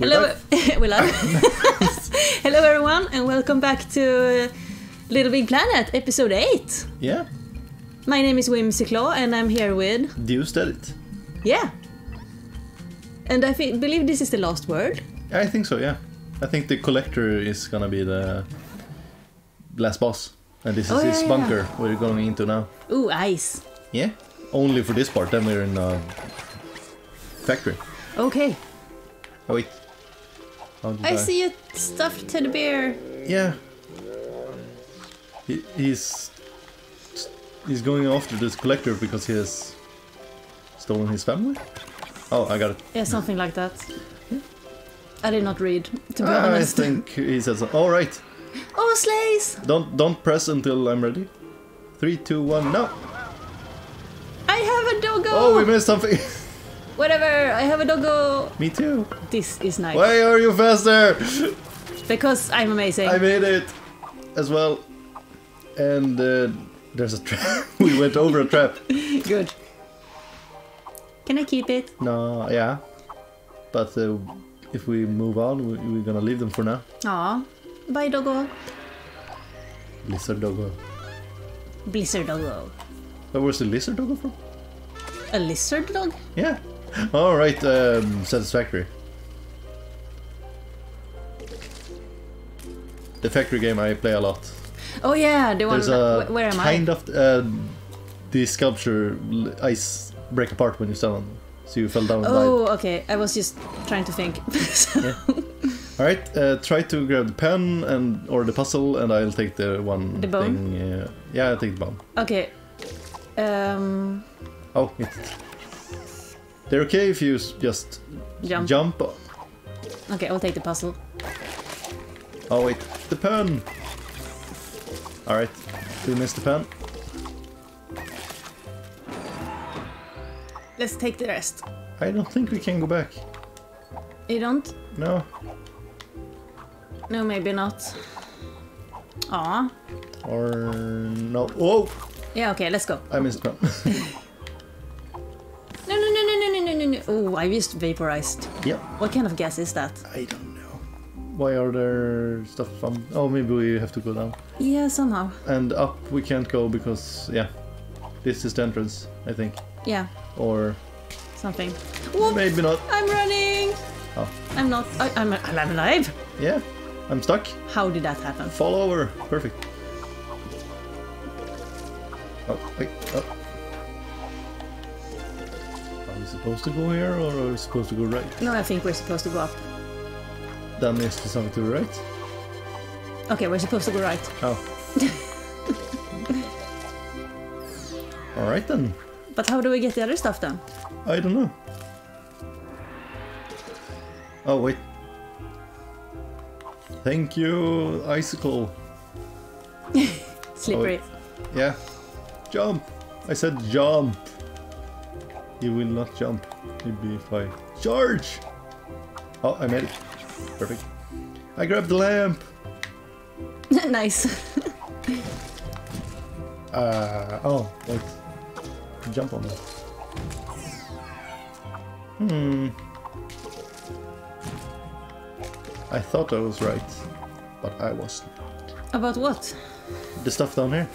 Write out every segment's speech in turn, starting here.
Hello, hello everyone, and welcome back to Little Big Planet, episode 8. Yeah. My name is Wim Ciclaw, and I'm here with Deus Dedit. Yeah. And I believe this is the last word. I think so. Yeah. I think the Collector is gonna be the last boss, and this is his bunker we're going into now. Ooh, ice. Yeah. Only for this part. Then we're in a factory. Okay. Oh wait. I see a stuffed teddy bear. Yeah. He's going after this Collector because he has stolen his family. Oh, I got it. Yeah, something like that. I did not read, to be honest. I think he says, all right. Oh, slays! Don't press until I'm ready. 3, 2, 1, no. I have a doggo. Oh, we missed something. Whatever, I have a doggo. Me too. This is nice. Why are you faster? Because I'm amazing. I made it as well. And there's a trap. We went over a trap. Good. Can I keep it? No, yeah. But if we move on, we're gonna leave them for now. Aw. Bye, doggo. Lizard doggo. Blizzard doggo. Where was the lizard doggo from? A lizard dog? Yeah. Alright, Satisfactory. The factory game I play a lot. Oh yeah, the one... where am I? Kind of... the sculpture ice break apart when you stand on them. So you fell down and died. Oh, okay. I was just trying to think. Alright, try to grab the pen or the puzzle, and I'll take the one thing. Yeah, I'll take the bomb. Okay. Oh, they're okay if you just jump. Okay, I'll take the puzzle. Oh wait, the pen! Alright, we missed the pen. Let's take the rest. I don't think we can go back. You don't? No. No, maybe not. Aw. Or no. Whoa! Yeah, okay, let's go. I missed the pen. No. Oh, I used vaporized. Yeah. What kind of gas is that? I don't know. Why are there stuff from... Oh, maybe we have to go down. Yeah, somehow. And up we can't go because, yeah. This is the entrance, I think. Yeah. Or... something. Whoop! Maybe not. I'm running! Oh. I'm not. I'm alive! Yeah. I'm stuck. How did that happen? Fall over. Perfect. Oh, wait. Oh. Are we supposed to go here, or are we supposed to go right? No, I think we're supposed to go up. That means there's something to the right? Okay, we're supposed to go right. Oh. Alright then. But how do we get the other stuff then? I don't know. Oh, wait. Thank you, icicle. Slippery. Oh, yeah. Jump! I said jump! He will not jump. Maybe if I charge! Oh, I made it. Perfect. I grabbed the lamp! Nice. Oh, wait. Jump on that. I thought I was right, but I wasn't. About what? The stuff down here.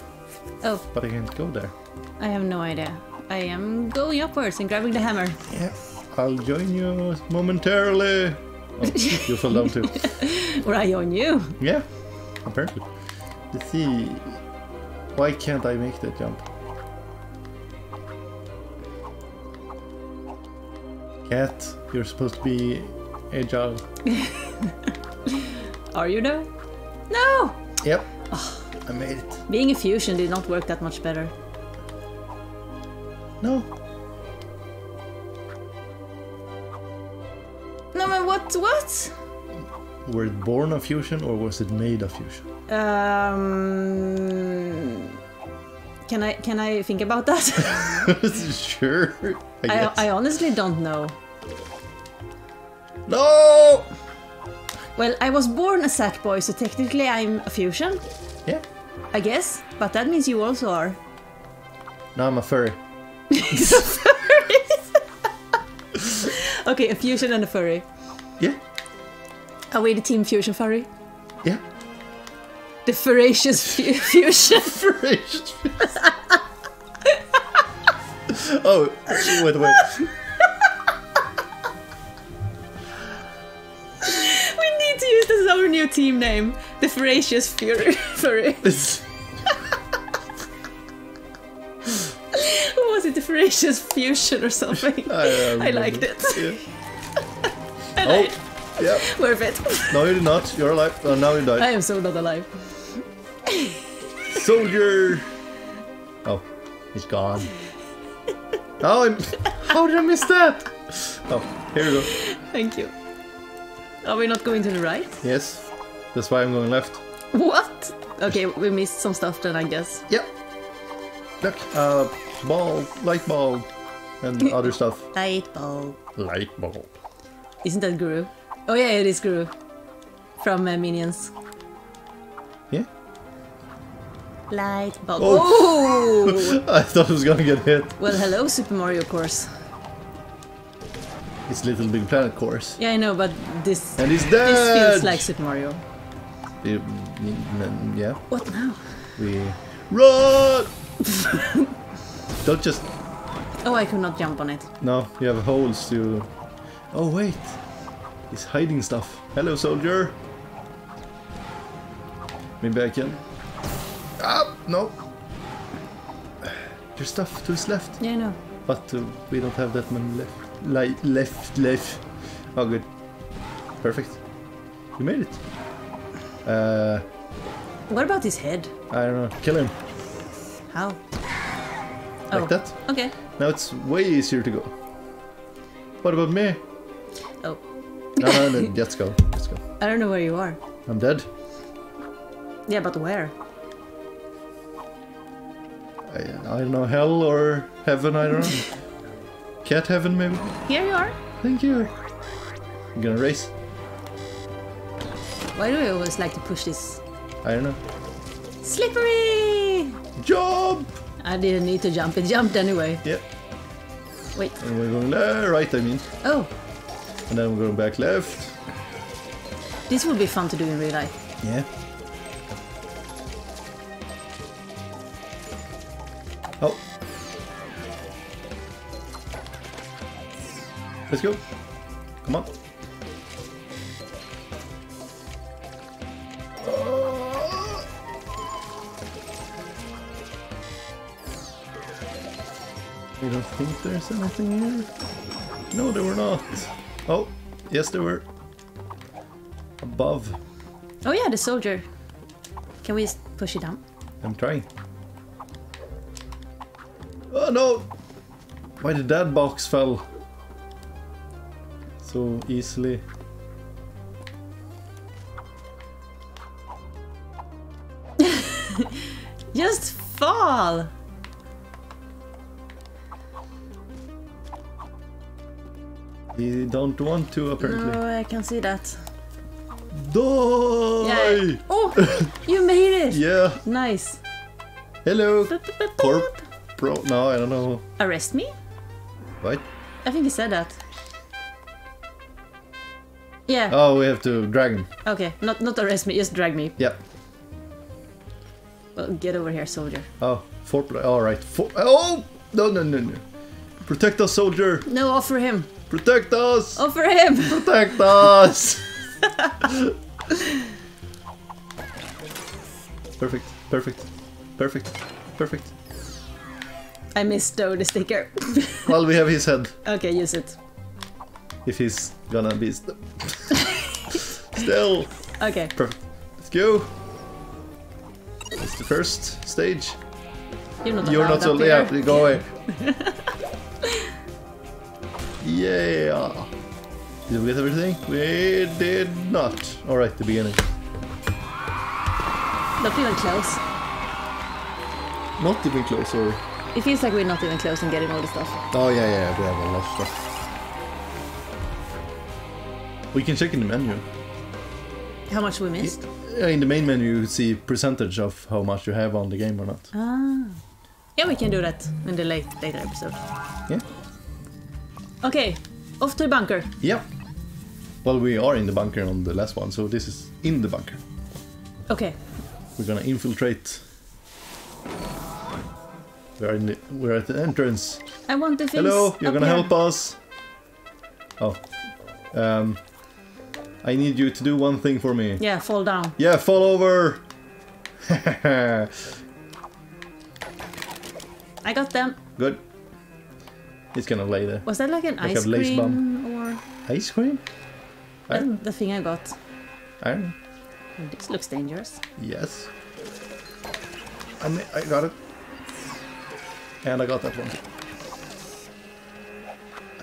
Oh. But I can't go there. I have no idea. I am going upwards and grabbing the hammer. Yeah, I'll join you momentarily. Oh, you fell down too. Or I join you. Yeah, apparently. Let's see. Why can't I make that jump? Cat, you're supposed to be agile. Are you though? No! Yep. Oh. I made it. Being a fusion did not work that much better. No. No, man, what? Were it born a fusion or was it made a fusion? Can I think about that? Sure. I honestly don't know. No. Well, I was born a sack boy, so technically I'm a fusion. Yeah. I guess, but that means you also are. No, I'm a furry. A furry? Okay, a fusion and a furry. Yeah. Are we the Team Fusion Furry? Yeah. The Ferocious Fusion. Ferocious Fusion. Oh, wait, wait. We need to use this as our new team name. The Ferocious Fury. Furry. What was it? The Ferocious Fusion or something? I liked it. Yeah. Yeah. Worth it. No, you did not. You're alive. Oh, now you died. I am so not alive. Soldier. Oh, he's gone. Oh, how did I miss that? Oh, here we go. Thank you. Are we not going to the right? Yes. That's why I'm going left. What? Okay, we missed some stuff then, I guess. Yep. Look, ball, light ball, and other stuff. Light ball. Light ball. Isn't that Guru? Oh yeah, it is Guru. From Minions. Yeah? Light bulb. Oh! I thought I was gonna get hit. Well, hello, Super Mario course. It's Little Big Planet course. Yeah, I know, but this... And he's dead! This feels like Super Mario. Yeah. What now? We... Run! Don't just... Oh, I could not jump on it. No, you have holes to... Oh, wait. He's hiding stuff. Hello, soldier. Maybe I can... Ah, no. There's stuff to his left. Yeah, I know. But we don't have that many left. Left. Oh, good. Perfect. You made it. What about his head? I don't know. Kill him. How? Like that? Okay. Now it's way easier to go. What about me? Oh. No, let's go. Let's go. I don't know where you are. I'm dead. Yeah, but where? I don't know, hell or heaven, I don't know. Cat heaven, maybe? Here you are. Thank you. I'm gonna race. Why do I always like to push this? I don't know. Slippery! Jump! I didn't need to jump, it jumped anyway. Yep. Yeah. Wait. And we're going right, I mean. Oh. And then we're going back left. This would be fun to do in real life. Yeah. Oh. Let's go. Come on. I don't think there's anything here. No, there were not. Oh, yes, there were. Above. Oh yeah, the soldier. Can we just push it down? I'm trying. Oh no! Why did that box fell so easily? Just fall! You don't want to, apparently. No, I can see that. Die! Yeah. Oh! You made it! Yeah! Nice! Hello! Corp! Bro, no, I don't know. Arrest me? What? I think he said that. Yeah. Oh, we have to drag him. Okay, not arrest me, just drag me. Yep. Well, get over here, soldier. Oh, foreplay. All right. Oh, no. Protect us, soldier. No, offer him. Protect us. Offer him. Protect us. Perfect. I missed though the sticker. Well, we have his head. Okay, use it. If he's gonna be still. Okay. Perfect. Let's go. It's the first stage. You're not so. Yeah, go away. Yeah. Did we get everything? We did not. All right, the beginning. Not even close. Not even close, sorry. It feels like we're not even close and getting all the stuff. Oh yeah, we have a lot of stuff. We can check in the menu. How much we missed? In the main menu you see percentage of how much you have on the game or not. Ah. Yeah, we can do that in the later episode. Yeah. Okay, off to the bunker. Yep. Well, we are in the bunker on the last one, so this is in the bunker. Okay. We're gonna infiltrate. We're at the entrance. I want the things. Hello, you're gonna help us. Oh. I need you to do one thing for me. Yeah, fall down. Yeah, fall over. I got them. Good. It's gonna lay there. Was that like an ice cream or ice cream? That's the thing I got. I don't know. This looks dangerous. Yes. I got it. And I got that one.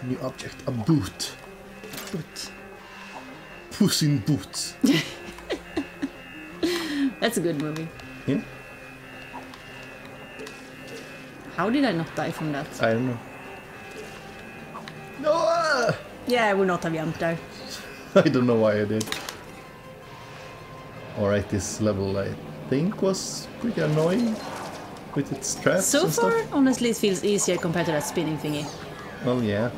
A new object. A boot. Boot. Puss in Boots. That's a good movie. Yeah. How did I not die from that? I don't know. No! Yeah, I would not have jumped there. I don't know why I did. Alright, this level I think was pretty annoying with its traps. So far, honestly, it feels easier compared to that spinning thingy. Well, yeah.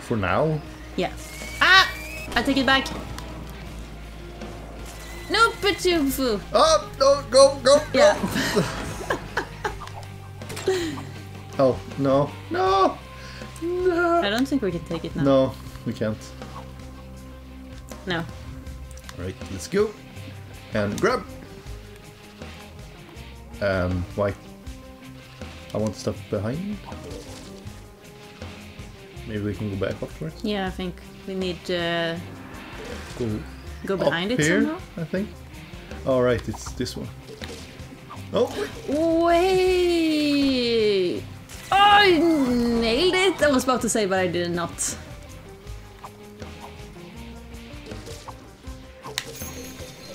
For now? Yeah. Ah! I take it back. No, Patumfu! Oh, no, go, go! Yeah. Oh, no. No! No! I don't think we can take it now. No, we can't. No. Alright, let's go. And grab! Why? I want stuff behind. Maybe we can go back afterwards? Yeah, I think we need to go behind it somehow. I think. Alright, it's this one. Oh! Wait! Oh, I nailed it! I was about to say, but I did not.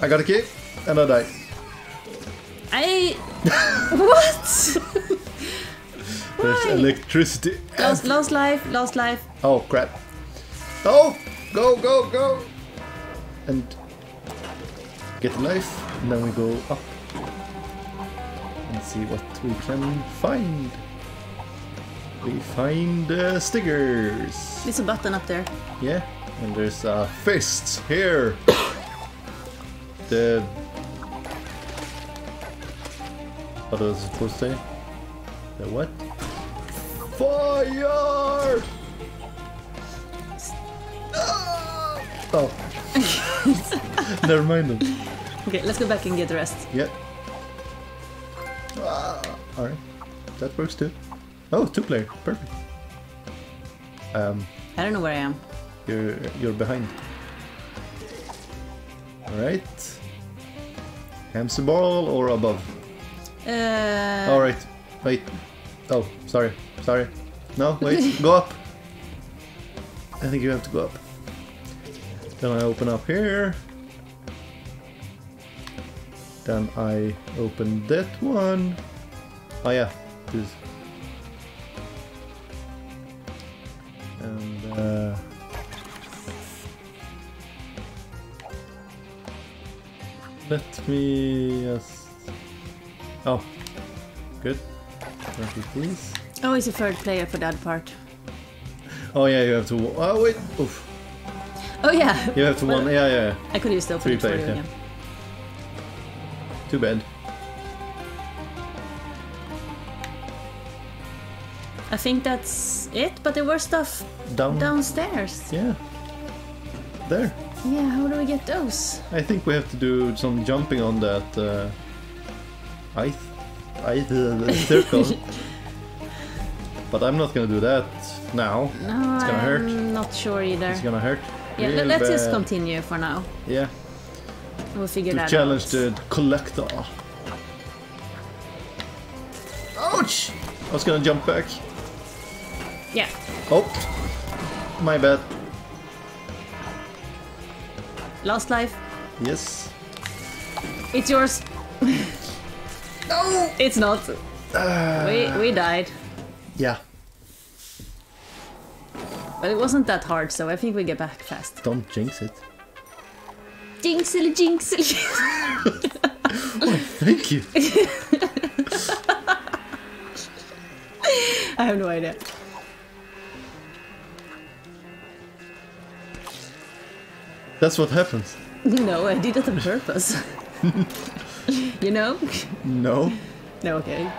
I got a key, and I died. What? There's electricity. Lost life, lost life. Oh, crap. Oh! Go, go, go! And get the knife, and then we go up. And see what we can find. We find stickers. There's a button up there. Yeah, and there's a fist here. What was it supposed to say? The what? Fire! Oh. Never mind them. Okay, let's go back and get the rest. Yeah. Alright. That works too. Oh, 2-player. Perfect. I don't know where I am. You're behind. Alright. Hamster ball or above? Alright. Wait. Oh, sorry. Sorry. No, wait. Go up. I think you have to go up. Then I open up here. Then I open that one. Oh yeah. This. And let me just... Oh, good. Thank you, please. Oh, it's a third player for that part. Oh yeah, you have to... Oh wait! Oof. Oh yeah! You have to one... Yeah, yeah, I could use the open player again. Yeah. Too bad. I think that's it, but there were stuff downstairs. Yeah. There. Yeah, how do we get those? I think we have to do some jumping on that circle. But I'm not gonna do that now. No, it's gonna hurt. I'm not sure either. It's gonna hurt. Yeah, let's just continue for now. Yeah. We'll figure that out. To challenge the Collector. Ouch! I was gonna jump back. Yeah. Oh, my bad. Lost life. Yes. It's yours. No! It's not. We died. Yeah. But it wasn't that hard, so I think we get back fast. Don't jinx it. Jinxily, jinxily. Oh, thank you. I have no idea. That's what happens. No, I did it on purpose. You know? No. No, okay.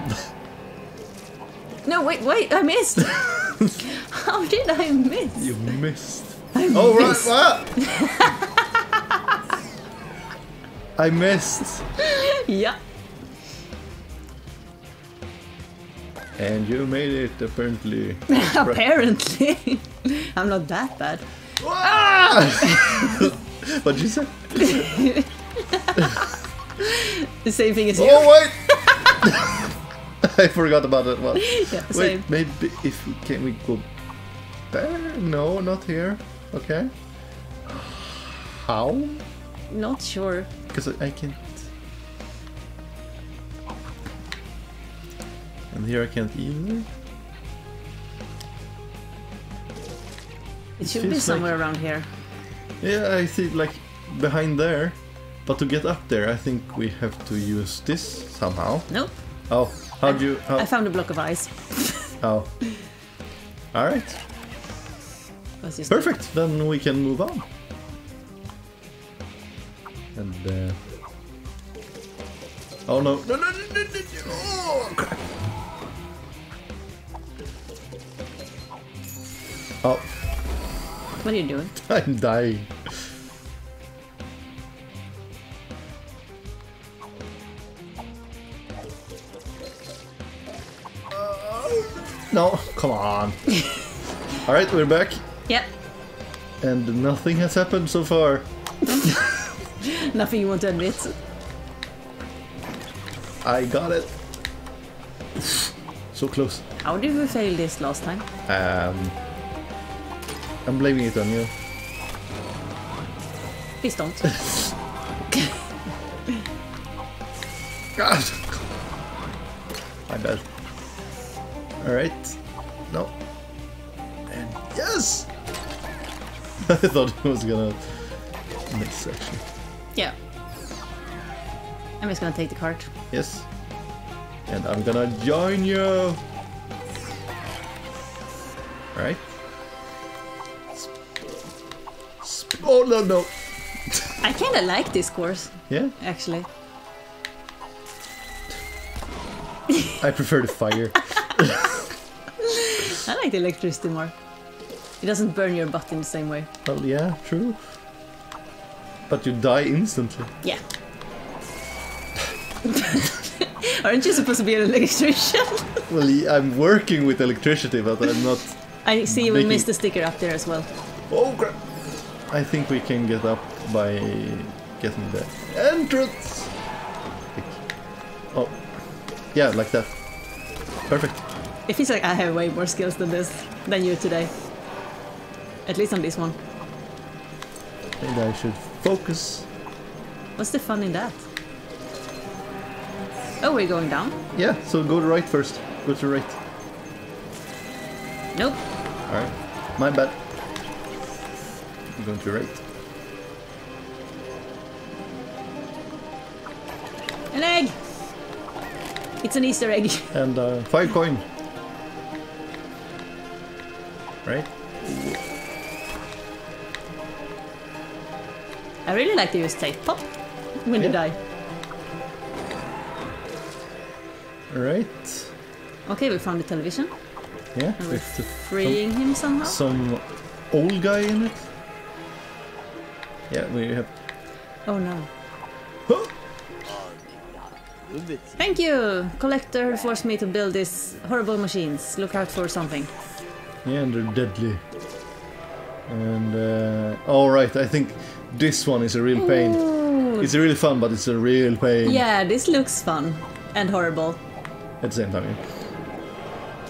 No, wait, I missed! How did I miss? You missed. I missed. Right, what? I missed. Yeah. And you made it, apparently. Apparently. I'm not that bad. Ah! What'd you say? The same thing as you. Oh, wait! I forgot about that one. Yeah, wait, same. Maybe if... Can we go there? No, not here. Okay. How? Not sure. Because I can't... And here I can't either. It should be somewhere like, around here. Yeah, I see it like behind there. But to get up there, I think we have to use this somehow. Nope. Oh, how do you... How? I found a block of ice. Oh. Alright. Perfect, then we can move on. And oh no. No, no, no, no, no. Oh, crap. Oh. What are you doing? I'm dying. No, come on. Alright, we're back. Yep. And nothing has happened so far. Nothing you want to admit. I got it. So close. How did we fail this last time? I'm blaming it on you. Please don't. God. My bad. Alright. No. And yes! I thought it was gonna miss, actually. Yeah. I'm just gonna take the cart. Yes. And I'm gonna join you! Alright. Oh no no! I kinda like this course. Yeah? Actually. I prefer the fire. I like the electricity more. It doesn't burn your butt in the same way. Well, yeah, true. But you die instantly. Yeah. Aren't you supposed to be an electrician? Well, I'm working with electricity, but I'm not... I see we missed the sticker up there as well. Oh crap! I think we can get up by getting the entrance! Oh. Yeah, like that. Perfect. It feels like I have way more skills than this, than you today. At least on this one. Maybe I should focus. What's the fun in that? Oh, we're going down? Yeah, so go to right first. Go to right. Nope. Alright. My bad. I'm going to right. An egg! It's an Easter egg. And 5 coin. Right? I really like to use tape pop when you die. Right. Okay, we found the television. Yeah. And we're freeing him somehow. Some old guy in it. Yeah, we have... Oh no. Huh? Thank you! Collector forced me to build these horrible machines. Look out for something. Yeah, and they're deadly. And... Alright, I think this one is a real pain. Ooh. It's really fun, but it's a real pain. Yeah, this looks fun. And horrible. At the same time, yeah.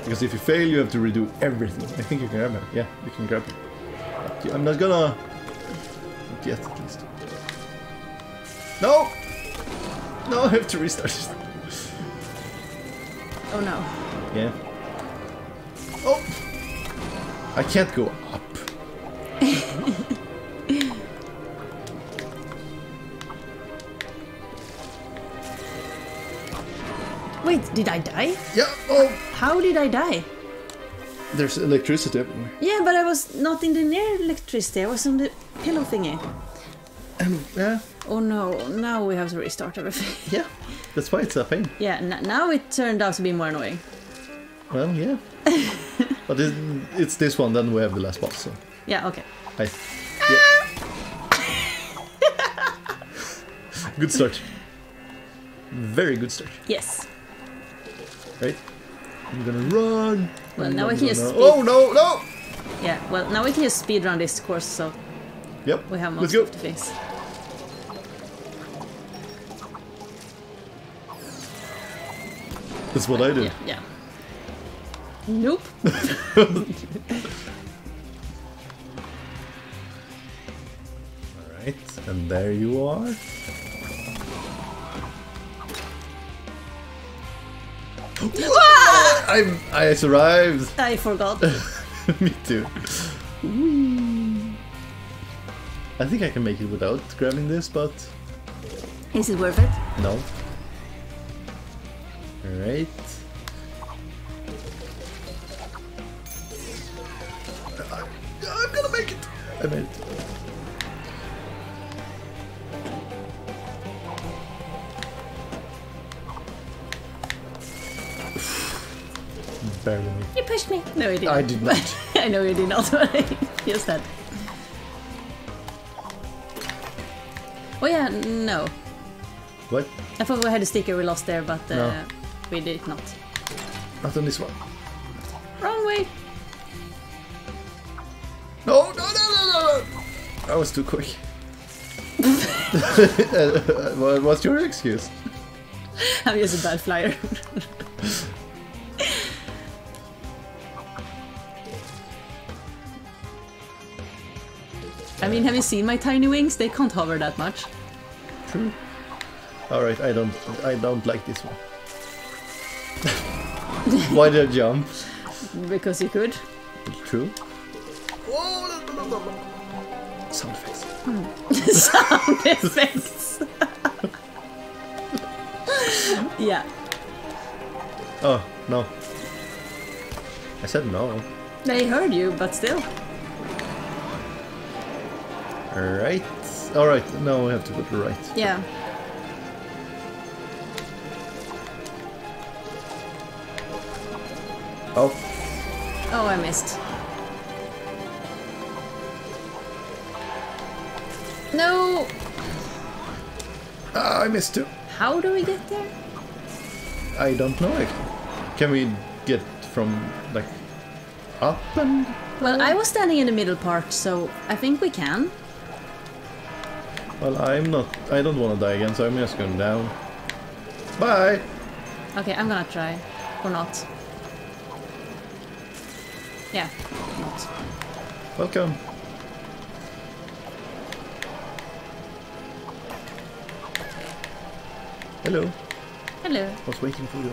Because if you fail, you have to redo everything. I think you can grab it. Yeah, you can grab it. But I'm not gonna... Yet, at least. No! No, I have to restart. Oh no. Yeah. Oh! I can't go up. Wait, did I die? Yeah, oh! How did I die? There's electricity everywhere. Yeah, but I was not in the near electricity, I was on the pillow thingy. And oh no, now we have to restart everything. Yeah, that's why it's a pain. Yeah, now it turned out to be more annoying. Well, yeah. But it's this one, then we have the last boss, so... Yeah, okay. Yeah. Good start. Very good start. Yes. Right? I'm gonna run! Well, now we can just... Oh, no, no! Yeah, well, now we can just speedrun this course, so... Yep, we have most of the things. That's what I did. Yeah. Nope. Alright, and there you are. I survived! I forgot. Me too. Whee. I think I can make it without grabbing this, but... Is it worth it? No. Alright. I'm gonna make it! I made it. Barely. You pushed me. No, you didn't. I did not. I know you did not. You're sad. Oh yeah, no. What? I thought we had a sticker we lost there, but no. We did not. Not on this one. Wrong way. No, no, no, no, no! I was too quick. What's your excuse? I'm just a bad flyer. I mean, have you seen my tiny wings? They can't hover that much. True. Alright, I don't like this one. Why did I jump? Because you could. True. Oh, no, no, no, no. Sound effects. Sound effects. Yeah. Oh, no. I said no. They heard you, but still. Alright. Alright, now we have to go to the right. Yeah. Oh. Oh, I missed. No! I missed too. How do we get there? I don't know. Can we get from, like, up and... Well, I was standing in the middle part, so I think we can. Well, I'm not... I don't want to die again, so I'm just going down. Bye! Okay, I'm gonna try. Or not. Yeah, not. Welcome! Hello. Hello. I was waiting for you.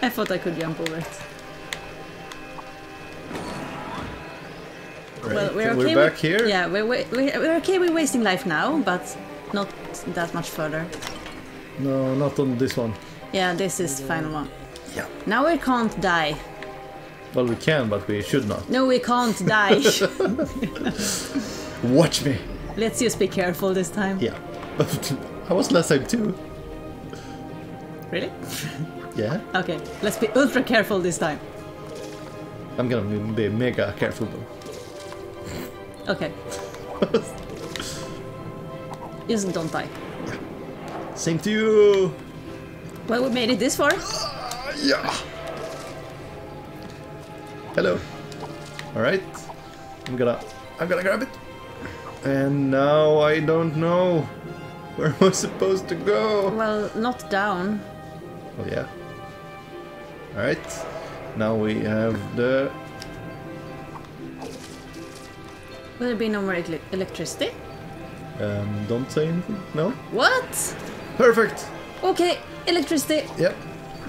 I thought I could jump over it. Right. Well, we're back here. Yeah, we're okay with wasting life now, but not that much further. No, not on this one. Yeah, this is the final one. Yeah. Now we can't die. Well, we can, but we should not. No, we can't die. Watch me. Let's just be careful this time. Yeah. I was last time too. Really? Yeah. Okay, let's be ultra careful this time. I'm gonna be mega careful though. Okay. Just don't die. Yeah. Same to you. Well, we made it this far. Yeah. Hello. All right. I'm gonna grab it. And now I don't know where am I supposed to go. Well, not down. Oh yeah. All right. Now we have the. Will there be no more electricity? Don't say anything. No. What? Perfect. Okay, electricity. Yep.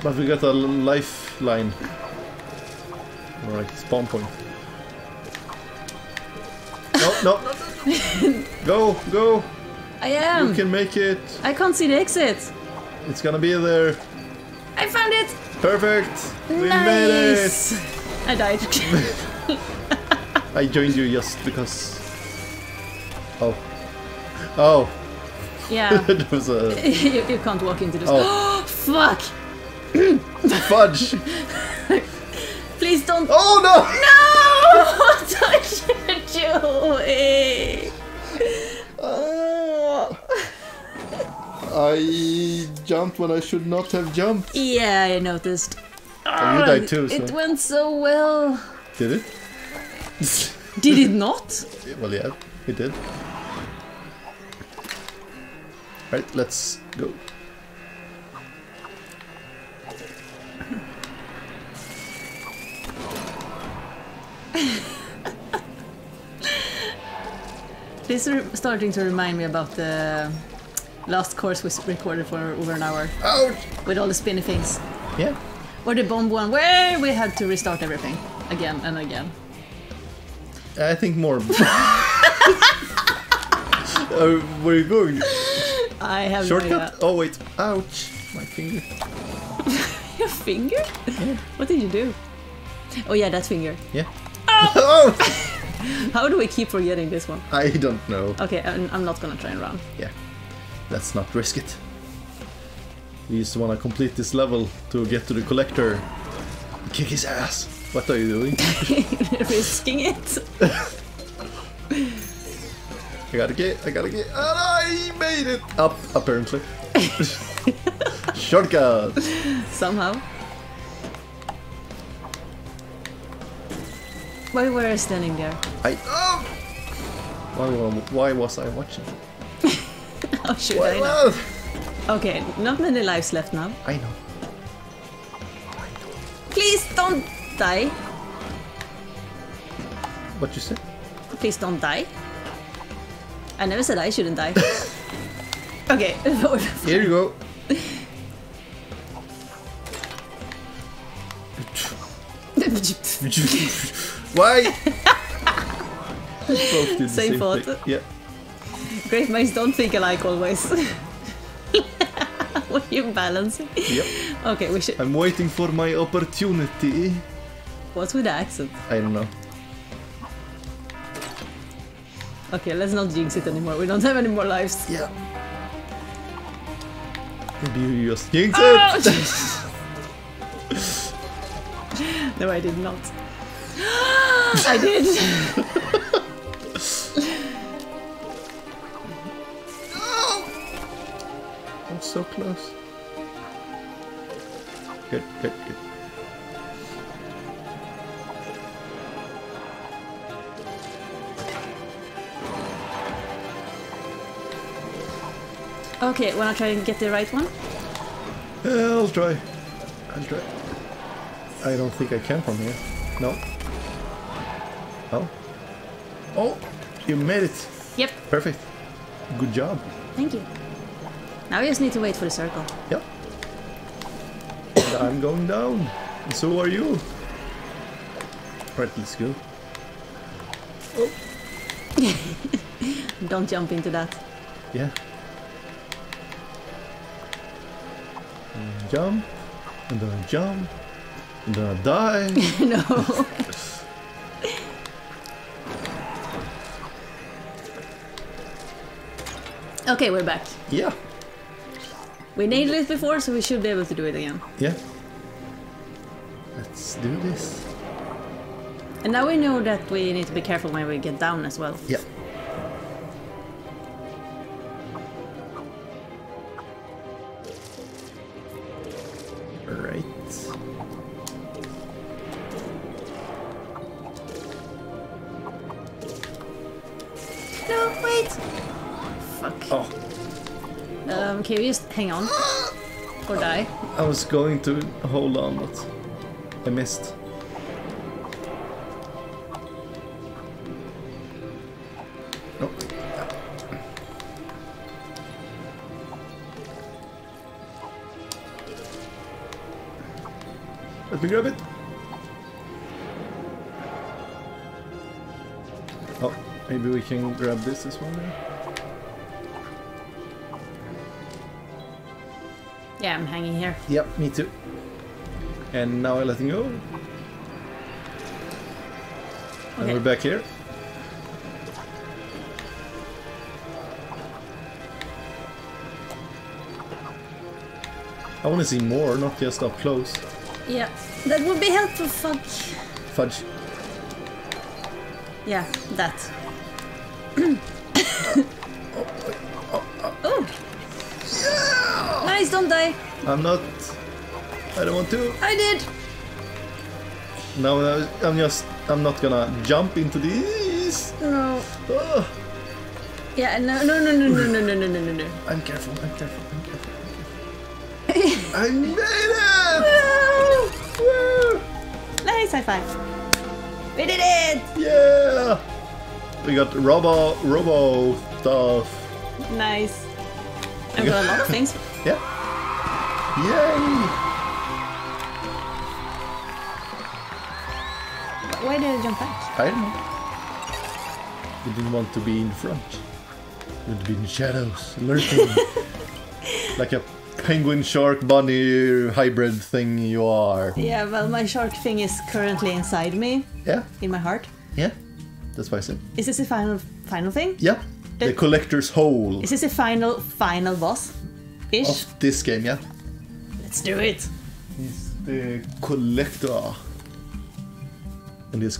But we got a lifeline. Alright, spawn point. No, no, no. Go, go! I am! You can make it! I can't see the exit! It's gonna be there! I found it! Perfect! We made it! I died. I joined you just because... Oh. Oh! Yeah. There was a... you can't walk into this. Oh, fuck! Fudge! Please don't... Oh no! No! What are you doing? I jumped when I should not have jumped. Yeah, I noticed. Oh, you died too, so... It went so well. Did it? Did it not? Well, yeah, it did. Right, let's go. This is starting to remind me about the last course we recorded for over an hour. Ouch! With all the spinny things. Yeah. Or the bomb one where we had to restart everything again and again. I think more. Where are you going? I have shortcut. Oh wait! Ouch! My finger. Your finger? Yeah. What did you do? Oh yeah, that finger. Yeah. Oh! How do we keep forgetting this one? I don't know. Okay, I'm not gonna try and run. Yeah. Let's not risk it. We just wanna complete this level to get to the collector. Kick his ass. What are you doing? Risking it. I gotta get. Oh, I made it up, apparently. Shortcut. Somehow. Why were I standing there? Why was I watching? Oh, should I know? Okay, not many lives left now. I know. Please don't die. What you said? Please don't die. I never said I shouldn't die. Okay. Here you go. Why? Same thought. Yeah. Great minds don't think alike always. What are you balancing? Yep. Okay, we should... I'm waiting for my opportunity. What's with the accent? I don't know. Okay, let's not jinx it anymore. We don't have any more lives. Yeah. Maybe you just jinx it! No, I did not. I did! I'm so close. Good. Okay, wanna try and get the right one? I'll try. I don't think I can from here. No. Oh. Oh! You made it! Yep. Perfect. Good job. Thank you. Now we just need to wait for the circle. Yep. And I'm going down. And so are you. Right, let's go. Oh. Don't jump into that. Yeah. Jump, and then I jump, and then I die. No. Okay, we're back. Yeah. We nailed it before, so we should be able to do it again. Yeah. Let's do this. And now we know that we need to be careful when we get down as well. Yeah. Can you just hang on? Or die? I was going to hold on, but I missed. Nope. Let me grab it. Oh, maybe we can grab this as well. Yeah, I'm hanging here. Yep, me too. And now I'm letting go. Okay. And we're back here. I want to see more, not just up close. Yeah, that would be helpful, fudge. Fudge. Yeah, that. Oh! Yeah! Nice, don't die! I'm not... I don't want to. I did! No, no, I'm not gonna jump into this. No. Oh. Yeah, no. I'm careful, I'm careful. I made it! Woo! Woo! Nice high five. We did it! Yeah! We got robo stuff. Nice. I've got a lot of things. Yeah. Yay! Why did I jump back? I don't know. We didn't want to be in front. We'd be in shadows, lurking. Like a penguin shark bunny hybrid thing you are. Yeah, well, my shark thing is currently inside me. Yeah. In my heart. Yeah. That's why I said. Is this the final thing? Yeah. The Collector's Hole. Is this the final boss-ish? Of this game, yeah. Let's do it. He's the Collector. And he's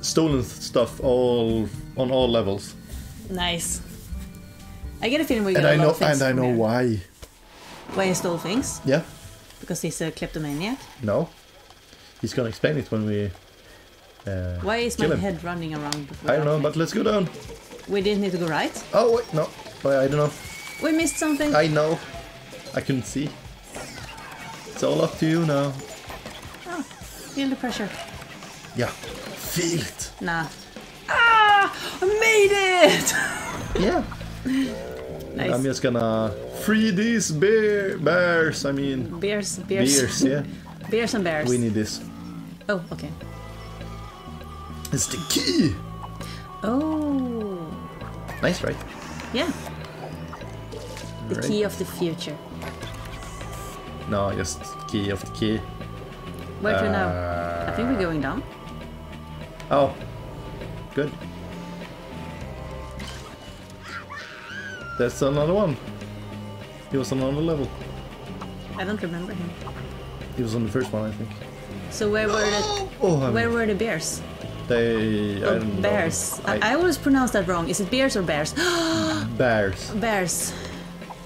stolen stuff on all levels. Nice. I get a feeling we got a lot of things. And I know why. Why he stole things? Yeah. Because he's a kleptomaniac? No. He's gonna explain it when we why is my head running around? I don't know, but let's go down. We didn't need to go right? Oh, wait, no. I don't know. We missed something. I know. I couldn't see. It's all up to you now. Oh, feel the pressure. Yeah. Feel it. Nah. Ah! I made it! Yeah. Nice. I'm just gonna free these bears. I mean, bears, yeah, bears and bears. We need this. Oh, okay. It's the key. Oh. Nice, right? Yeah. The right. Key of the future. No, just key of the key. Where to now? I think we're going down. Oh, good. That's another one. He was on another level. I don't remember him. He was on the first one, I think. So where were the where were the bears? They bears. I always pronounce that wrong. Is it bears or bears? Bears. Bears.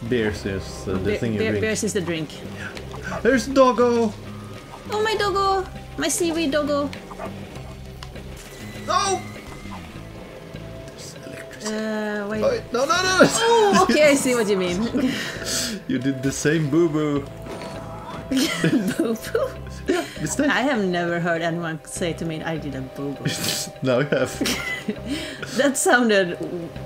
Beers is the thing you drink. Beers is the drink. Yeah. There's doggo. Oh my doggo! My seaweed doggo. No. Wait. Oh, no! Oh, okay, I see what you mean. You did the same boo-boo. Boo-boo? Yeah, mistake. I have never heard anyone say to me, I did a boo-boo. No, you have. That sounded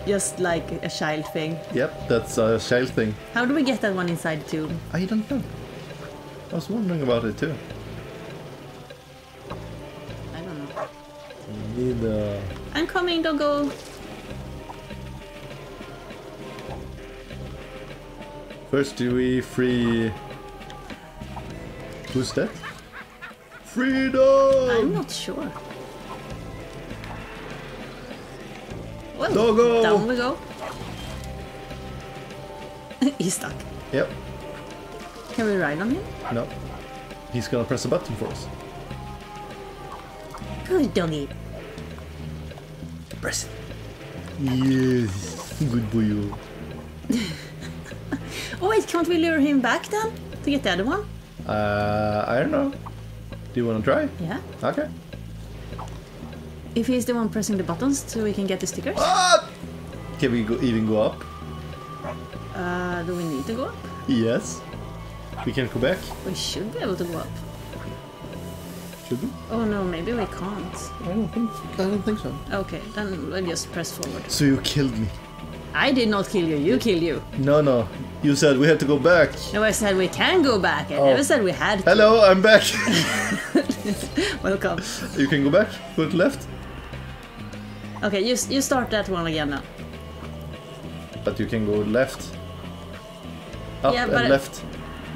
just like a child thing. Yep, that's a child thing. How do we get that one inside the tube? I don't know. I was wondering about it too. I don't know. Neither. I'm coming, doggo. First, do we free... Who's that? Freedom! I'm not sure. Well, doggo! Down we go. He's stuck. Yep. Can we ride on him? No. He's gonna press a button for us. Good doggy. Press it. Yes. Good boy. You. Oh wait, can't we lure him back then? To get the other one? I don't know. Do you want to try? Yeah. Okay. If he's the one pressing the buttons, so we can get the stickers? Ah! Can we even go up? Do we need to go up? Yes. We can go back. We should be able to go up. Should we? Oh no, maybe we can't. I don't think so. Okay, then we'll just press forward. So you killed me. I did not kill you, you killed you. No, no. You said we had to go back. No, I said we can go back. I never said we had to. Hello, I'm back. Welcome. You can go back, put left. Okay, you start that one again now. But you can go left. Up and left.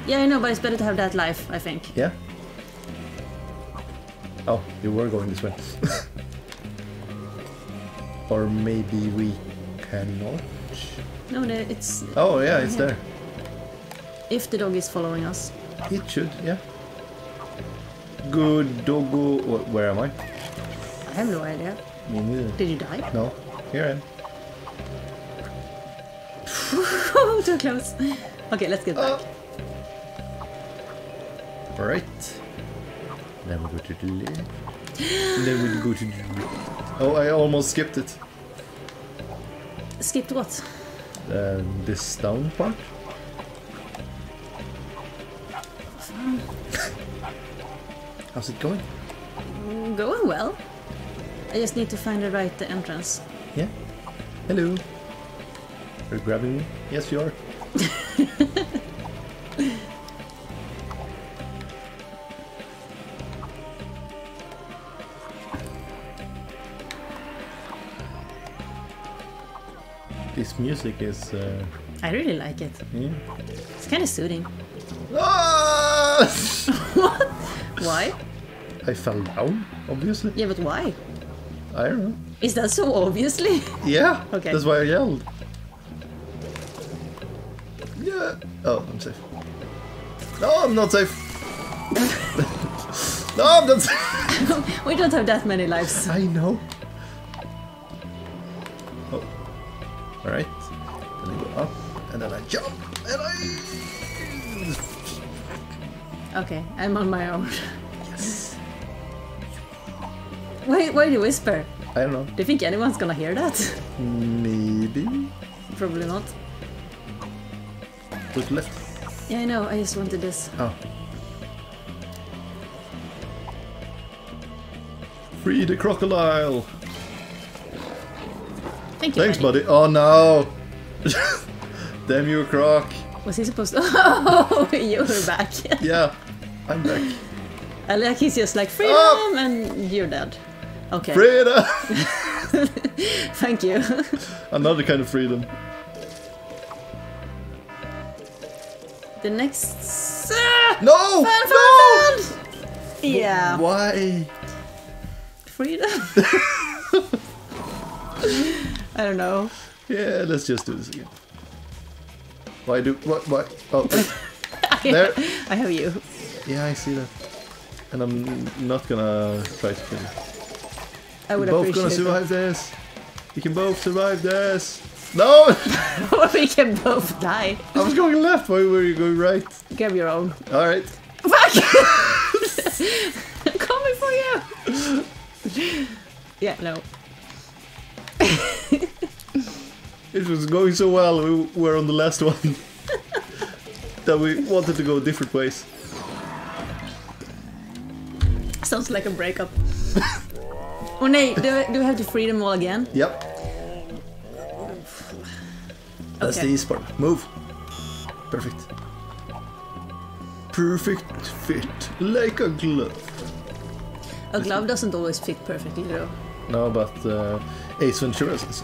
Yeah, I know, but it's better to have that life, I think. Yeah? Oh, you were going this way. Or maybe we cannot? No, it's... Oh, yeah, it's there. If the dog is following us. It should, yeah. Good doggo... Where am I? I have no idea. Me neither. Did you die? No. Here I am. Too close. Okay, let's get back. Alright. Then we'll go to the left. Then we'll go to the... Oh, I almost skipped it. Skipped what? This down part. How's it going? Going well. I just need to find the right entrance. Yeah. Hello. Are you grabbing me? Yes, you are. This music is... I really like it. Yeah. It's kind of soothing. Ah! What? Why? I fell down, obviously. Yeah, but why? I don't know. Is that so obviously? Yeah, okay. That's why I yelled. Yeah. Oh, I'm safe. No, I'm not safe. No, I'm not safe. We don't have that many lives. I know. Oh. Alright. Then I go up, and then I jump, and I... Okay, I'm on my own. Yes. Why do you whisper? I don't know. Do you think anyone's gonna hear that? Maybe. Probably not. Look left. Yeah, I know. I just wanted this. Oh. Free the crocodile! Thank you. Thanks, buddy. Oh no! Damn you, croc! Was he supposed to? Oh, you're back. Yeah, I'm back. I like he's just like freedom, oh! And you're dead. Okay. Freedom. Thank you. Another kind of freedom. The next... No! Fan. Yeah. Why? Freedom? I don't know. Yeah, let's just do this again. Why do... What? Oh. There. I have you. Yeah, I see that. And I'm not gonna try to kill you. I would appreciate it. We're both gonna survive this. We can both survive this. No! We can both die. I was going left, why were you going right? Grab your own. Alright. Fuck! I'm coming for you! Yeah, no. It was going so well, we were on the last one. That we wanted to go different ways. Sounds like a breakup. Oh no, do we have to free them all again? Yep. That's okay. The easy part. Move. Perfect. Perfect fit. Like a glove. A glove doesn't always fit perfectly though. No, but Ace Ventura says.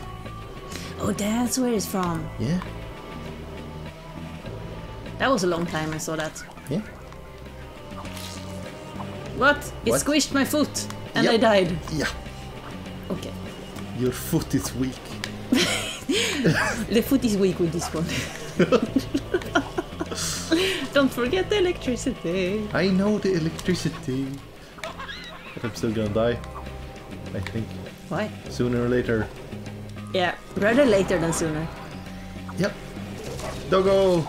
Oh, that's where it's from. Yeah. That was a long time I saw that. Yeah. What? It squished my foot and I died. Yeah. Okay. Your foot is weak. The foot is weak with this one. Don't forget the electricity. I know the electricity. But I'm still gonna die. I think. Why? Sooner or later. Yeah, rather later than sooner. Yep. Doggo!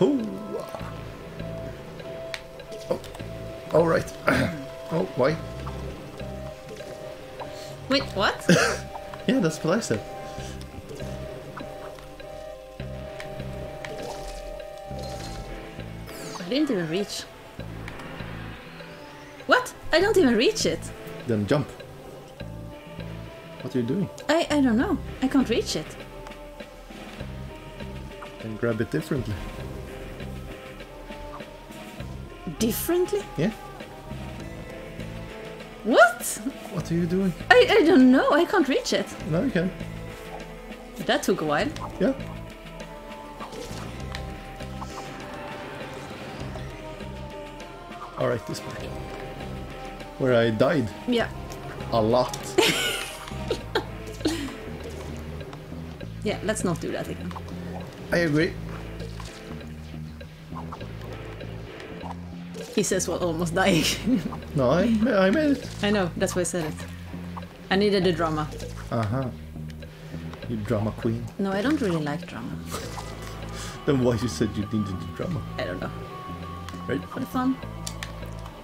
Oh! Oh. Alright. Oh, why? Wait, what? Yeah, that's what I said. I didn't even reach. What? I don't even reach it. Then jump. What are you doing? I don't know. I can't reach it. And grab it differently. Differently? Yeah. What? What are you doing? I don't know. I can't reach it. No, you can. That took a while. Yeah. Alright, this part. Where I died. Yeah. A lot. Yeah, let's not do that again. I agree. He says we're almost dying. No, I made it. I know, that's why I said it. I needed the drama. Uh-huh. You drama queen. No, I don't really like drama. Then why you said you needed the drama? I don't know. Right? For the fun.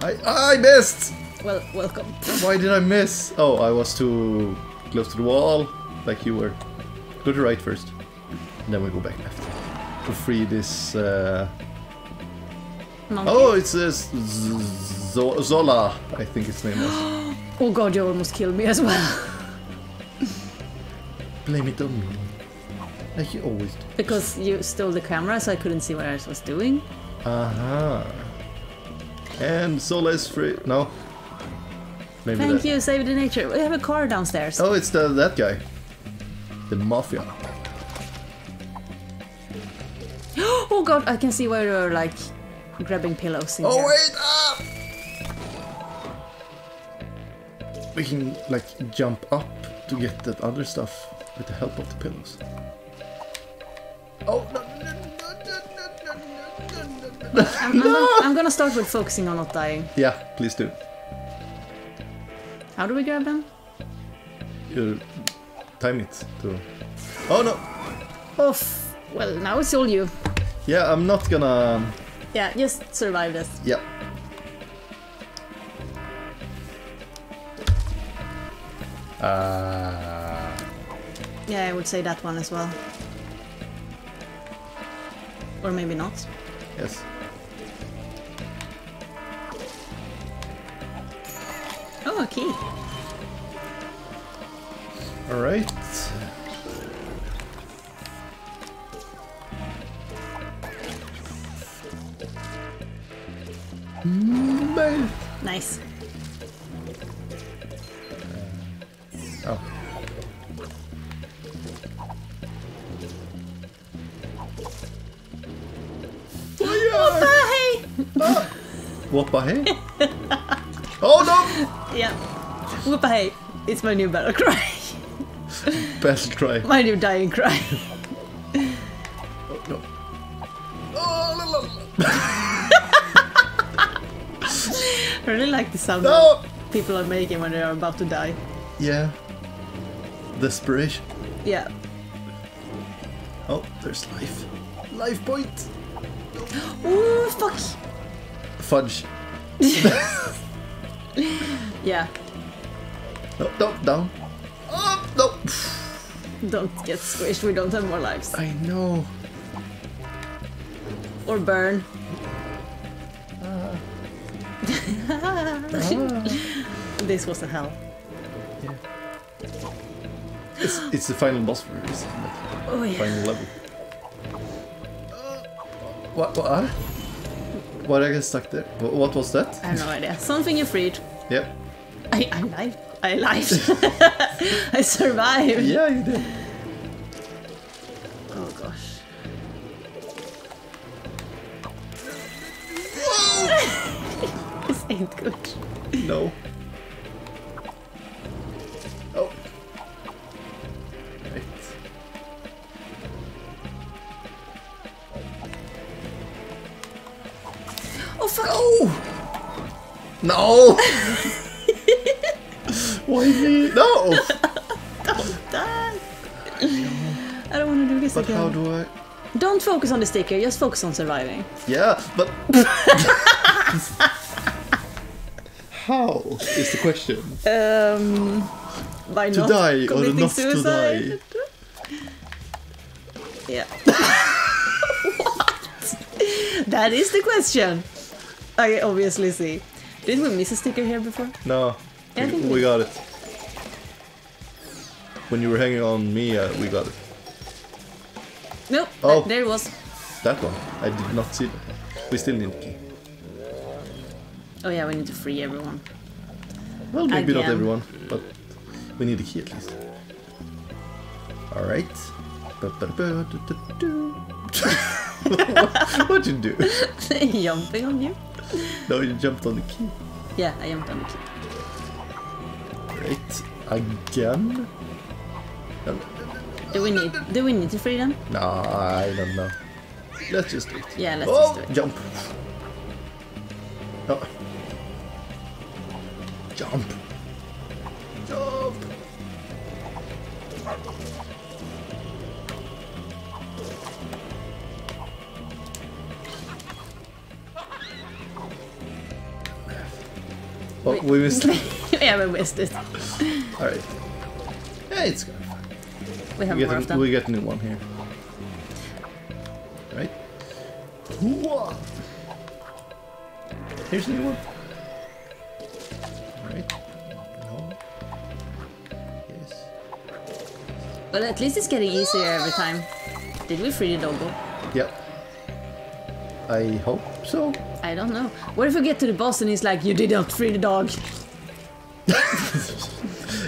I missed! Well, welcome. Why did I miss? Oh, I was too close to the wall, like you were. Go to right first, and then we go back left to free this. Oh, it says Zola, I think its name was. Oh god, you almost killed me as well. Blame it on me, like you always do. Because you stole the camera, so I couldn't see what I was doing. Uh-huh. And Zola is free. No. Maybe thank you, save the nature. We have a car downstairs. Oh, it's that guy. The mafia. Oh god, I can see why you're like grabbing pillows in here. Oh wait! Ah! We can like jump up to get that other stuff with the help of the pillows. Oh no! I'm gonna start with focusing on not dying. Yeah, please do. How do we grab them? You time it to... Oh no! Oh, well, now it's all you. Yeah, I'm not gonna... Yeah, just survive this. Yeah. Yeah, I would say that one as well. Or maybe not. Yes. Oh, okay. All right. Nice. Oh. Whoopah! Ah. Whoopah! Oh no! Yeah. Whoopah! It's my new battle cry. Best cry. My new dying cry. Oh, no. Oh, la, la, la. I really like the sound no! that people are making when they are about to die. Yeah. Desperation. Yeah. Oh, there's life. Life point. Ooh, fuck. Fudge. Yeah. No, no, down. Oh, no. Don't get squished, we don't have more lives. I know. Or burn. This was a hell. Yeah. It's the final boss for us. Oh yeah. Final level. What? What I got stuck there? What was that? I have no idea. Something you freed. Yep. I lied. I lied. I survived. Yeah, you did. Oh gosh. Whoa! This ain't good. No. Oh. Right. Oh fuck! No! No! Why me? No! Don't die! I don't want to do this again. But how do I? Don't focus on the sticker, just focus on surviving. Yeah, but... How is the question? By to not die or not suicide. To die? Yeah. What? That is the question. I obviously see. Did we miss a sticker here before? No. Yeah, we got it. When you were hanging on me, we got it. Nope. Oh, there it was. That one. I did not see that. We still need the key. Oh yeah, we need to free everyone. Well, maybe again. Not everyone, but we need a key at least. Alright. What'd you do? Jumping on you? No, you jumped on the key. Yeah, I jumped on the key. Great. Again? Do we need to free them? No, I don't know. Let's just do it. Yeah, let's just do it. Jump! Oh. Jump! Jump! Oh, we missed it. Yeah, we missed it. Alright. Yeah, it's good. We have more of them. We got a new one here. Right? Whoa. Here's the new one. Right? No. Yes. Well, at least it's getting easier every time. Did we free the doggo? Yep. I hope so. I don't know. What if we get to the boss and he's like, you did not free the dog?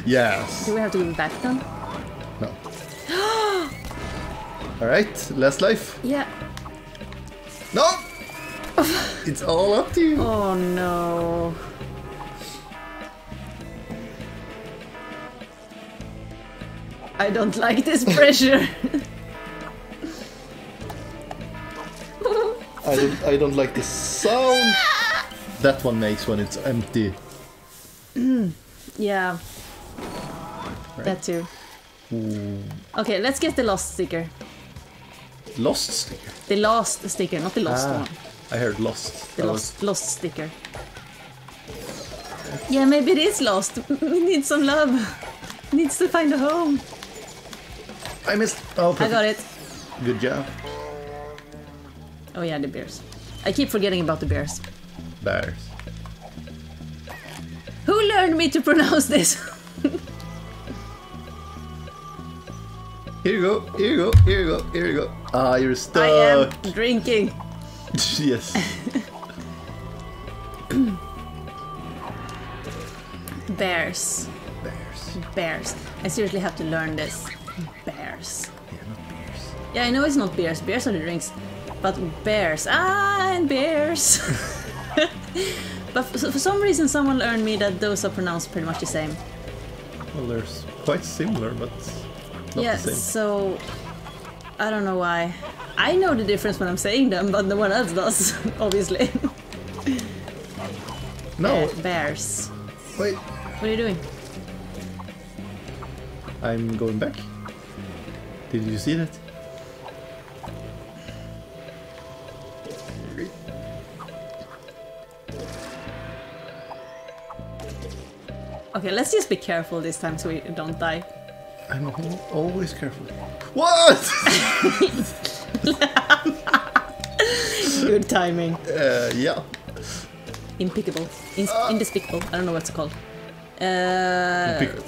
Yes. Do we have to go back then? No. Alright, last life. Yeah. No! It's all up to you. Oh no. I don't like this pressure. I don't like the sound that one makes when it's empty. Yeah. Right. That too. Ooh. Okay, let's get the lost sticker. Lost sticker? The lost sticker, not the lost one. I heard lost. The lost sticker. Yeah, maybe it is lost. We need some love. It needs to find a home. I missed. Oh, perfect. I got it. Good job. Oh yeah, the bears. I keep forgetting about the bears. Bears. Who learned me to pronounce this? Here you go, here you go, here you go, here you go. Ah, you're stuck. I am drinking. Yes. Bears. Bears. Bears. I seriously have to learn this. Bears. Yeah, not beers. Yeah, I know it's not beers. Beers are the drinks. But bears, and bears. But for some reason someone learned me that those are pronounced pretty much the same. Well, they're quite similar, but not the same. So I don't know why. I know the difference when I'm saying them, but no one else does, obviously. No. Bears. Wait. What are you doing? I'm going back. Did you see that? Okay, let's just be careful this time so we don't die. I'm always careful. What? Good timing. Yeah. Impeccable. Indespicable. I don't know what's it called. Impeccable.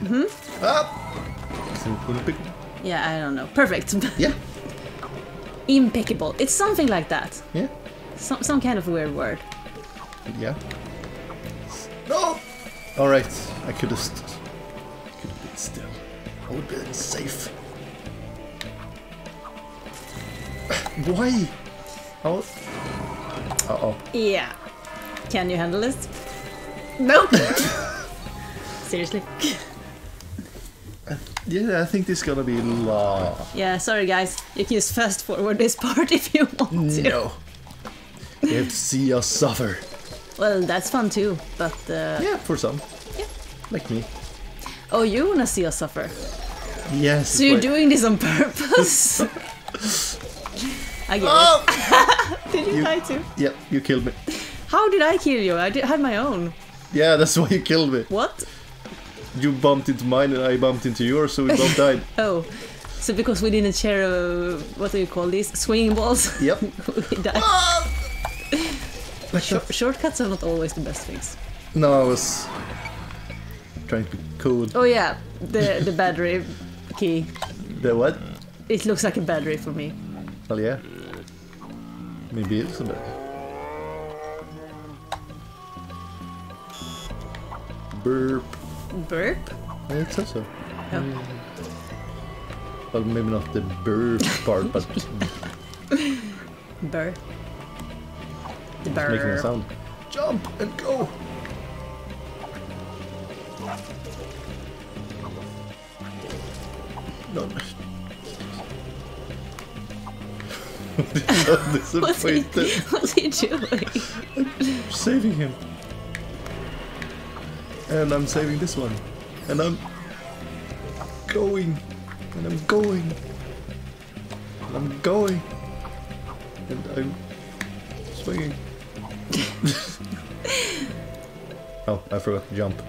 Mm-hmm. Impeccable. Yeah, I don't know. Perfect. Yeah. Impeccable. It's something like that. Yeah. Some kind of weird word. Yeah. No! Alright, I could have been still. I would have been safe. Why? Oh. Uh-oh. Yeah. Can you handle this? Nope! Seriously? Yeah, I think this is gonna be long. Yeah, sorry guys. You can just fast forward this part if you want to. No. You have to see us suffer. Well, that's fun too, but... yeah, for some. Yeah. Like me. Oh, you wanna see us suffer? Yes. So you're doing this on purpose? I get it. Did you die too? Yep, you killed me. How did I kill you? I had my own. Yeah, that's why you killed me. What? You bumped into mine and I bumped into yours, so we both died. Oh. So because we didn't share what do you call these? Swinging balls? Yep. We died. Shortcuts are not always the best things. No, I was trying to be cool. Oh yeah, the battery key. The what? It looks like a battery for me. Well, yeah. Maybe it's a battery. Burp. Burp? I think so. Oh. Well, maybe not the burp part, but... Burr. The burr. Making a sound. Jump and go. No. What's he doing? I'm saving him. And I'm saving this one. And I'm going. And I'm going. And I'm going. And I'm swinging. Oh, I forgot to jump.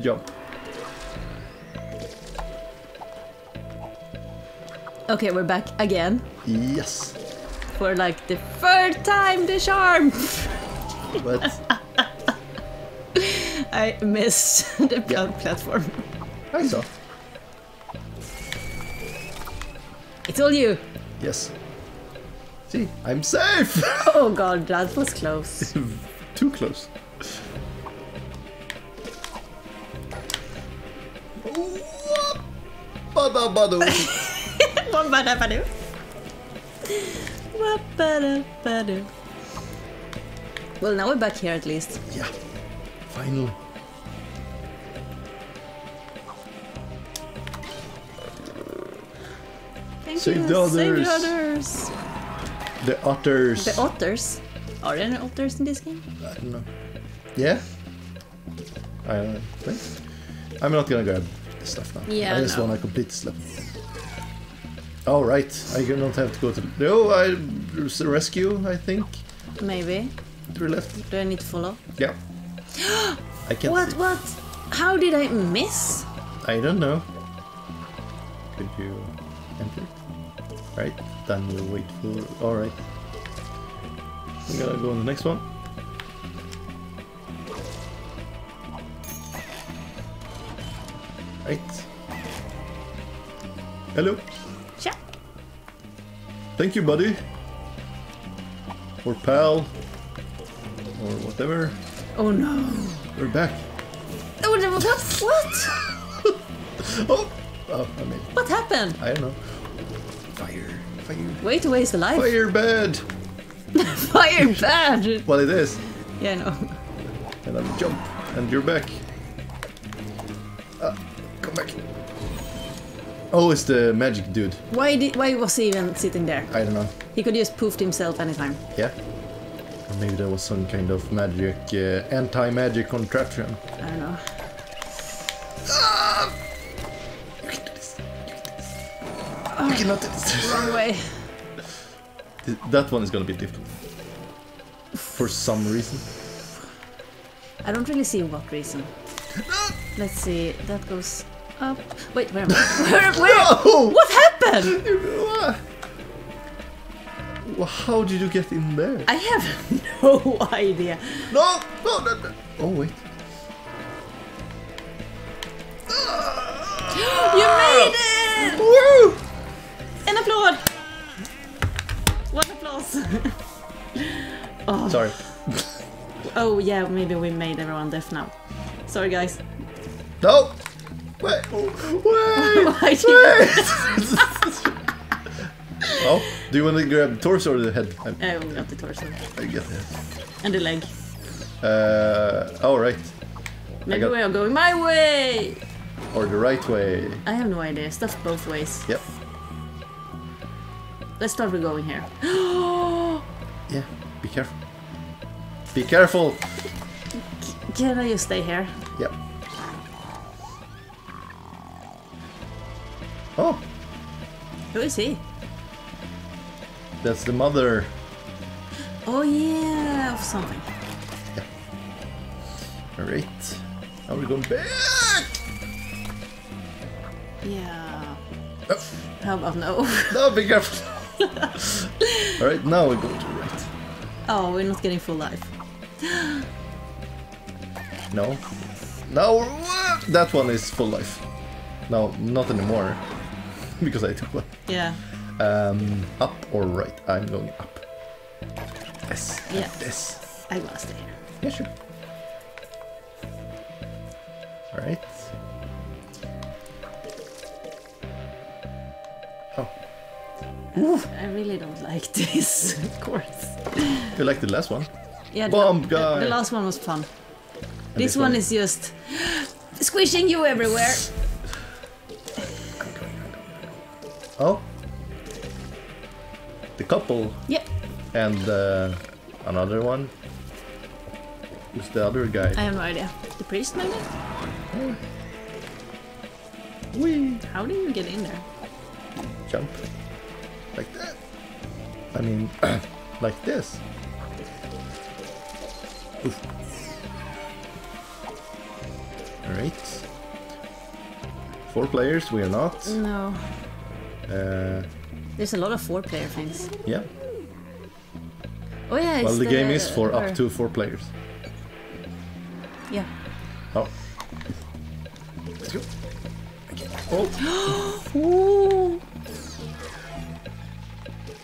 Jump. Okay, we're back again. Yes. For like the third time this charm. What? I missed the platform. I saw. It's all you. Yes. See, I'm safe. Oh god, that was close. Too close. Bada Well, now we're back here at least. Yeah, finally. Save the others. Save the others. The otters. The otters? Are there any otters in this game? I don't know. Yeah? I don't know. I'm not gonna grab this stuff now. Yeah, I just want to complete this level. Oh, right. I do not have to go to... No, I... Rescue, I think. Maybe. To the left. Do I need to follow? Yeah. I can't see. What? How did I miss? I don't know. Could you enter? Right. Then we'll wait for... Alright. I'm gonna go on the next one. Right. Hello. Thank you, buddy. Or pal. Or whatever. Oh no. We're back. Oh, what? What? Oh, I mean. What happened? I don't know. Fire. Wait, away is alive. Fire bad. Fire bad. Well, it is. Yeah, I know. And I'm jump. And you're back. Come back. Oh, it's the magic dude. Why was he even sitting there? I don't know. He could just poofed himself anytime. Yeah. Or maybe there was some kind of magic, anti-magic contraption. I don't know. Ah! You can do this. You cannot do this. Wrong way. That one is gonna be difficult. For some reason. I don't really see what reason. Let's see. That goes. Wait, where am I? Where? What happened? How did you get in there? I have no idea. No. Oh, wait. You made it! Woo! An applaud! One applause. Oh. Sorry. Oh, yeah, maybe we made everyone deaf now. Sorry, guys. No! Wait! Wait! Oh, do you want to grab the torso or the head? I will grab the torso. I get the head. And the leg. Alright. Maybe we are going my way! Or the right way. I have no idea. Stuff both ways. Yep. Let's start with going here. Yeah, be careful. Be careful! Can I just stay here? Yep. Oh! Who is he? That's the mother. Oh yeah, of something. Yeah. Alright. Now we're going back! Yeah. Oh. How about no? No, be careful! Alright, now we go to the right. Oh, we're not getting full life. No. No! That one is full life. No, not anymore. Because I took one. Yeah. Up or right? I'm going up. Yes. Yeah. Yes. I lost it here. Yeah, sure. Alright. Oh. I really don't like this, of course. You like the last one? Yeah, bomb guy. The last one was fun. This one is just squishing you everywhere. Oh, the couple. Yep. And another one. Who's the other guy? I have no idea. The priest, maybe? Oh. Whee. How do you get in there? Jump. Like that. I mean, like this. Oof. All right. 4 players, we are not. No. There's a lot of 4-player things. Yeah. Oh yeah. It's well, the game is for up to 4 players. Yeah. Oh. Let's go. Okay. Oh. Ooh.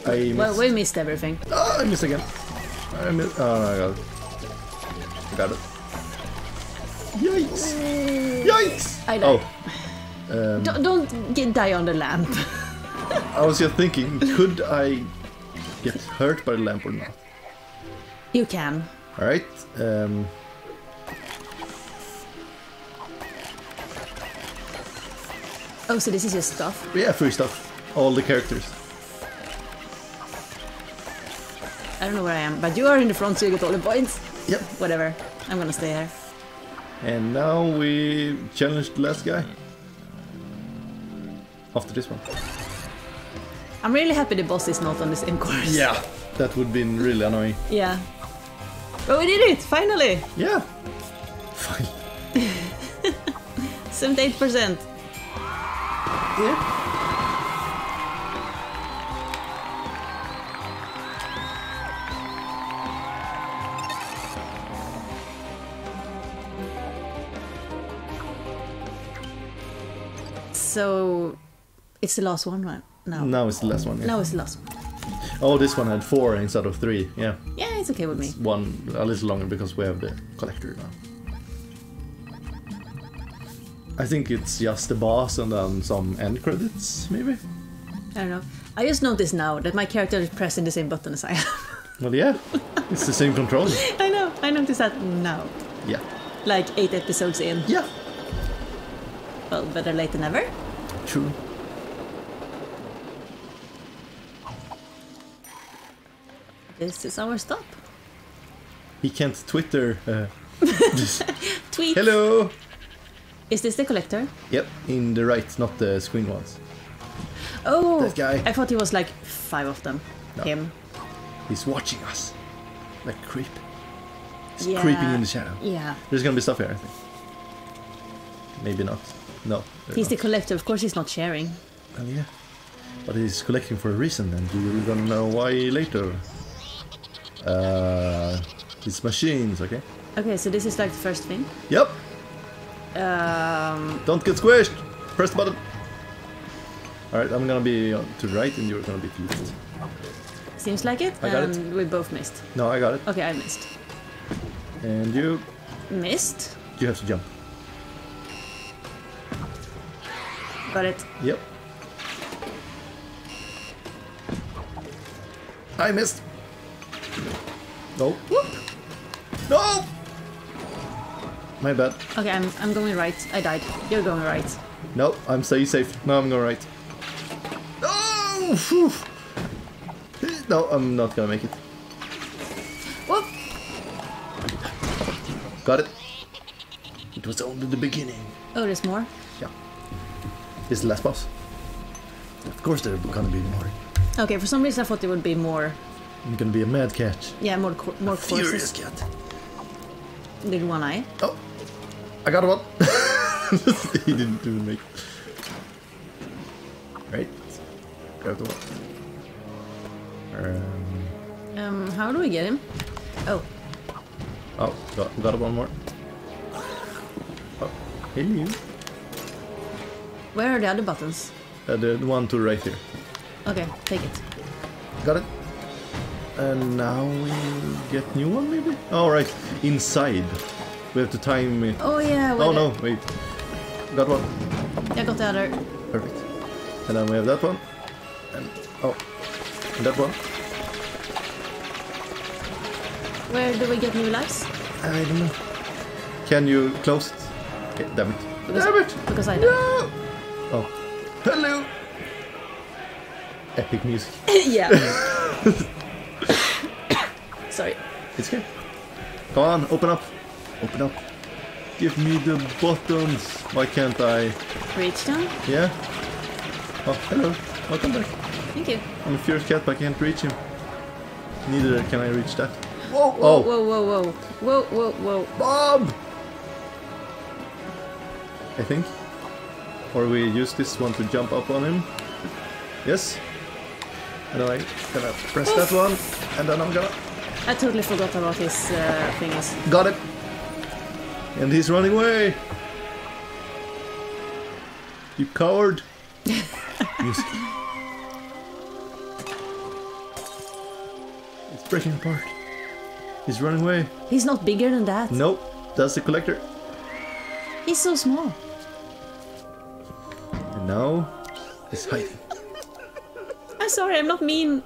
I missed. Well, we missed everything. Oh, I missed again. I missed. Oh, I got it. Yikes! Yikes! I died. Oh. Don't die on the lamp. I was just thinking, could I get hurt by the lamp or not? You can. All right. Oh, so this is just stuff? Yeah, free stuff. All the characters. I don't know where I am, but you are in the front, so you get all the points. Yep. Whatever. I'm gonna stay here. And now we challenge the last guy. After this one. I'm really happy the boss is not on the same course. Yeah, that would have been really annoying. Yeah. But we did it, finally! Yeah. Fine. 78%. Yeah. So, it's the last one, right? No. Now it's the last one. Yeah. Now it's the last one. Oh, this one had 4 instead of 3. Yeah. Yeah, it's okay with me. One a little longer because we have the collector now. I think it's just the boss and then some end credits, maybe. I don't know. I just noticed now that my character is pressing the same button as I am. Well, yeah, it's the same control. I know. I noticed that now. Yeah. Like 8 episodes in. Yeah. Well, better late than never. True. This is our stop. He can't Twitter. Tweet. Hello. Is this the collector? Yep, in the right, not the screen ones. Oh, that guy. I thought he was like 5 of them. No. Him. He's watching us. Like a creep. He's creeping in the shadow. Yeah. There's gonna be stuff here, I think. Maybe not. No. He's not the collector. Of course, he's not sharing. Well, yeah. But he's collecting for a reason, and you're gonna know why later. It's machines, okay? Okay, so this is like the first thing? Yep! Don't get squished! Press the button! Alright, I'm gonna be to the right, and you're gonna be to the left. Seems like it, and we both missed. No, I got it. Okay, I missed. And you... Missed? You have to jump. Got it. Yep. I missed. No. Whoop. No. My bad. Okay, I'm going right. I died. You're going right. No, I'm staying safe. No, I'm going right. No. Whew. No, I'm not gonna make it. Whoop. Got it. It was only the beginning. Oh, there's more. Yeah. This is the last boss. Of course, there are gonna be more. Okay, for some reason I thought it would be more... I'm gonna be a mad cat. Yeah, more furious cat. Did one eye. Oh! I got one! He didn't even make it. Right. Got the one. How do we get him? Oh. Oh, got one more. Oh, hey you. Where are the other buttons? The one to right here. Okay, take it. Got it. And now we get new one, maybe? All right, inside. We have to time it. Oh, yeah. Oh, no, wait. Got one. Yeah, got the other. Perfect. And then we have that one. And, oh, That one. Where do we get new lives? I don't know. Can you close it? Okay, damn it. Because, damn it! Because I don't. No! Oh. Hello! Epic music. Yeah. Sorry. It's good. Come on, open up. Open up. Give me the buttons. Why can't I... reach them? Yeah. Oh, hello. Welcome back. Thank you. I'm a fierce cat, but I can't reach him. Neither can I reach that. Whoa, whoa, oh. Whoa, whoa, whoa. Whoa, whoa, whoa. Bob! I think. Or we use this one to jump up on him. Yes. And then I'm gonna press that one. And then I'm gonna... I totally forgot about his fingers. Got it. And he's running away. You coward. Music. It's breaking apart. He's running away. He's not bigger than that. Nope, that's the Collector. He's so small. And now he's hiding. I'm sorry, I'm not mean.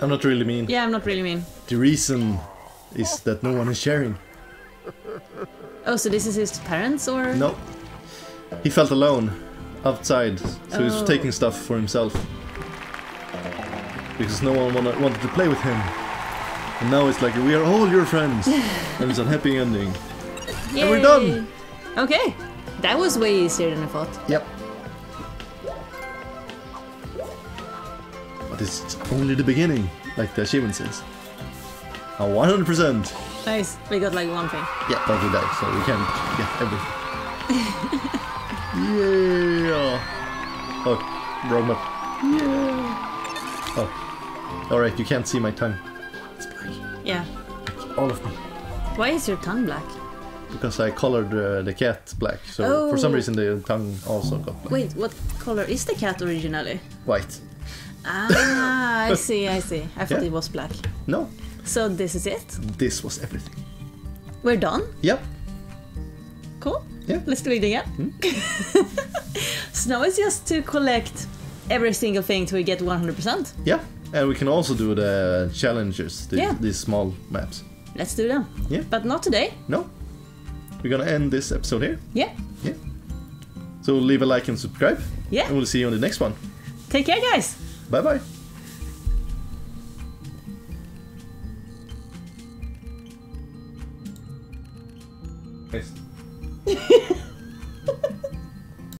I'm not really mean. Yeah, I'm not really mean. The reason is that no one is sharing. Oh, so this is his parents or? No. He felt alone outside, so he was taking stuff for himself. Because no one wanted to play with him. And now it's like, we are all your friends. And it's a happy ending. Yay. And we're done! Okay, that was way easier than I thought. Yep. But it's only the beginning, like the achievement says. 100%! Nice, we got like one thing. Yeah, but we died, so we can't get everything. Yeah! Oh, wrong map. Yeah! Oh, alright, you can't see my tongue. It's black. Yeah. Like all of me. Why is your tongue black? Because I colored the cat black, so for some reason the tongue also got black. Wait, what color is the cat originally? White. Ah, I see, I see. I thought it was black. No. So this is it? This was everything. We're done? Yep. Cool. Yeah. Let's do it again. Hmm? So now it's just to collect every single thing till we get 100%. Yeah. And we can also do the challenges, these small maps. Let's do them. Yeah. But not today. No. We're gonna end this episode here. Yeah. Yeah. So leave a like and subscribe. Yeah. And we'll see you on the next one. Take care, guys. Bye-bye.